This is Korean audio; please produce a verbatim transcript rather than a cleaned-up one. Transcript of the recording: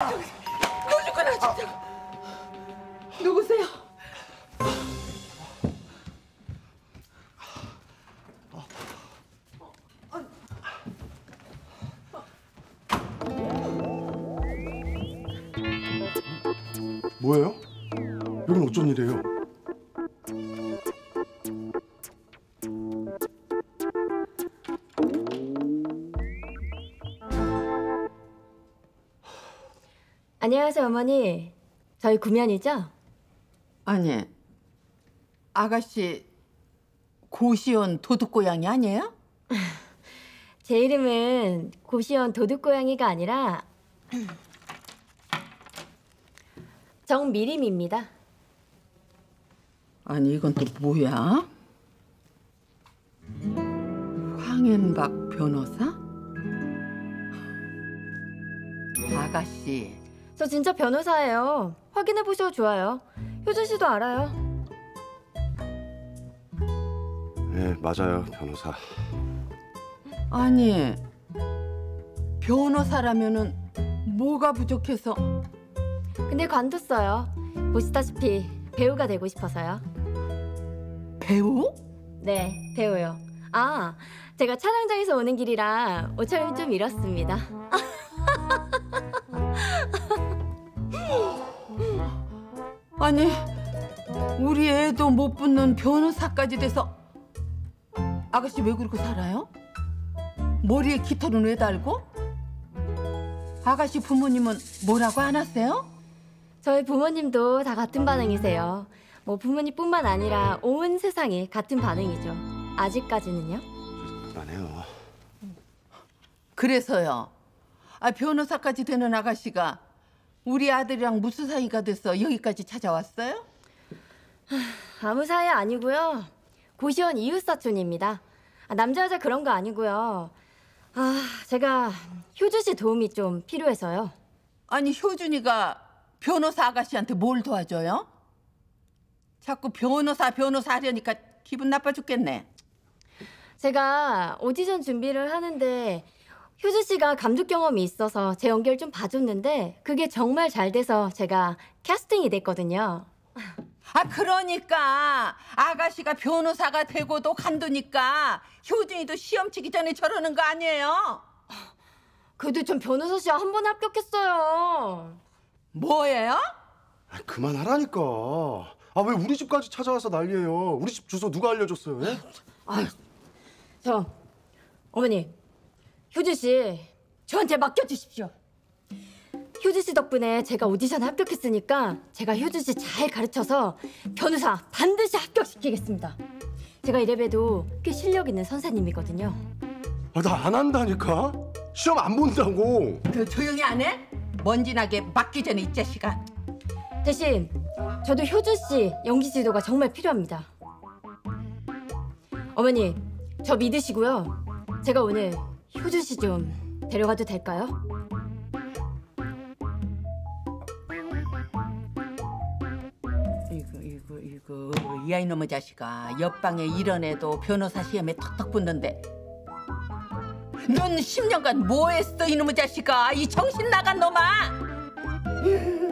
누구나 진짜. 아. 누구세요? 어. 아. 뭐예요? 여긴 어쩐 일이에요? 안녕하세요, 어머니. 저희 구면이죠? 아니, 아가씨 고시원 도둑고양이 아니에요? 제 이름은 고시원 도둑고양이가 아니라 정미림입니다. 아니, 이건 또 뭐야? 황앤박 변호사? 아가씨. 저 진짜 변호사예요. 확인해 보셔도 좋아요. 효준 씨도 알아요. 네, 맞아요, 변호사. 아니, 변호사라면은 뭐가 부족해서? 근데 관뒀어요. 보시다시피 배우가 되고 싶어서요. 배우? 네, 배우요. 아, 제가 촬영장에서 오는 길이라 옷차림이 좀 이렇습니다. 아니, 우리 애도 못 붙는 변호사까지 돼서 아가씨 왜 그러고 살아요? 머리에 깃털은 왜 달고? 아가씨 부모님은 뭐라고 안 하세요? 저희 부모님도 다 같은 반응이세요. 뭐 부모님뿐만 아니라 온 세상이 같은 반응이죠. 아직까지는요. 그만해요. 그래서요. 아, 변호사까지 되는 아가씨가 우리 아들이랑 무슨 사이가 됐어? 여기까지 찾아왔어요? 아무 사이 아니고요. 고시원 이웃사촌입니다. 남자 여자 그런 거 아니고요. 아, 제가 효준 씨 도움이 좀 필요해서요. 아니, 효준이가 변호사 아가씨한테 뭘 도와줘요? 자꾸 변호사 변호사 하려니까 기분 나빠 죽겠네. 제가 오디션 준비를 하는데 효주 씨가 감독 경험이 있어서 제 연기를 좀 봐줬는데 그게 정말 잘 돼서 제가 캐스팅이 됐거든요. 아, 그러니까 아가씨가 변호사가 되고도 간두니까 효준이도 시험 치기 전에 저러는 거 아니에요? 그래도 전 변호사 시험 한 번에 합격했어요. 뭐예요? 아, 그만하라니까. 아, 왜 우리 집까지 찾아와서 난리예요. 우리 집 주소 누가 알려줬어요? 예? 아, 저 어머니. 효준 씨, 저한테 맡겨주십시오. 효준 씨 덕분에 제가 오디션에 합격했으니까 제가 효준 씨 잘 가르쳐서 변호사 반드시 합격시키겠습니다. 제가 이래봬도 꽤 실력 있는 선생님이거든요. 아, 나 안 한다니까? 시험 안 본다고. 그 조용히 안 해? 먼지나게 맡기 전에 이 자식아. 대신 저도 효준 씨 연기 지도가 정말 필요합니다. 어머니, 저 믿으시고요. 제가 오늘 효준 씨 좀 데려가도 될까요? 이거 이거 이거 이 아이 놈의 자식아. 옆방에 이런 애도 변호사 시험에 턱턱 붙는데 넌 십 년간 뭐했어 이놈의 자식아. 이 정신 나간 놈아.